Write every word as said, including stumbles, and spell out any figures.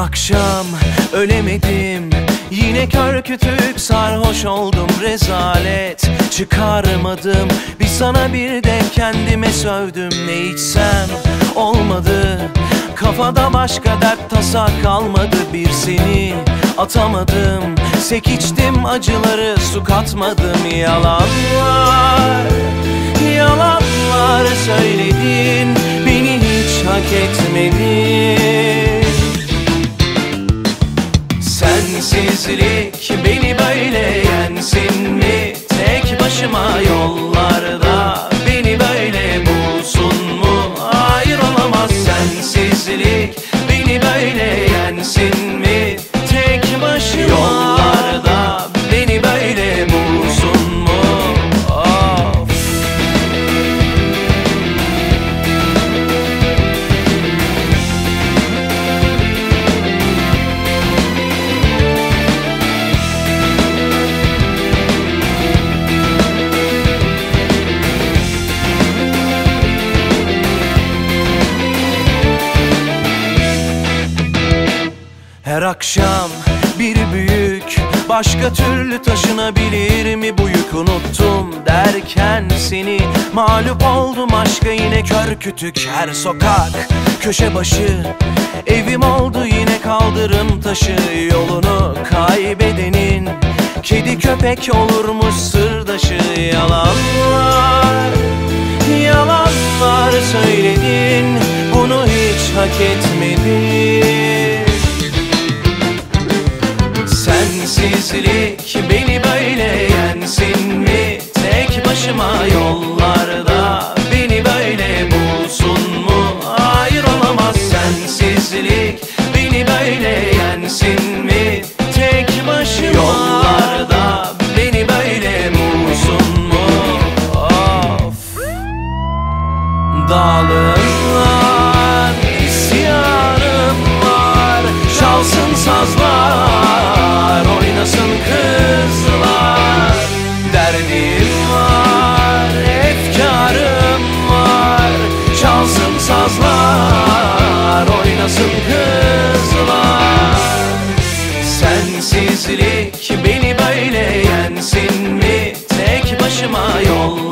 akşam ölemedim, yine kör kütük sarhoş oldum, rezalet. Çıkarmadım bir sana bir de kendime sövdüm. Ne içsem olmadı, kafada başka dert tasa kalmadı. Bir seni atamadım, sek içtim acıları, su katmadım. Yalanlar, yalanlar söyledin, beni hiç hak etmedin. Sensizlik beni böyle yensin mi? Tek başıma yollarda beni böyle bulsun mu? Hayır olamaz. Sensizlik beni böyle yensin mi? Tek başıma yollarda beni böyle bulsun mu? Of. Her akşam bir büyük, başka türlü taşınabilir mi bu yük? Unuttum derken seni, mağlup oldum aşka yine kör kütük. Her sokak köşe başı evim oldu, yine kaldırım taşı. Yolunu kaybedenin kedi köpek olurmuş sırdaşı. Yalanlar, yalanlar söyledin, bunu hiç hak etmedin. Sensizlik beni böyle yensin mi? Tek başıma yollarda beni böyle bulsun mu? Hayır olamaz. Sensizlik beni böyle yensin mi? Tek başıma yollarda beni böyle bulsun mu? Of. Dağlarımlar, isyanım var, çalsın sazlar, oynasın kızlar. Derdim var, efkarım var, çalsın sazlar, oynasın kızlar. Sensizlik beni böyle yensin mi? Tek başıma yol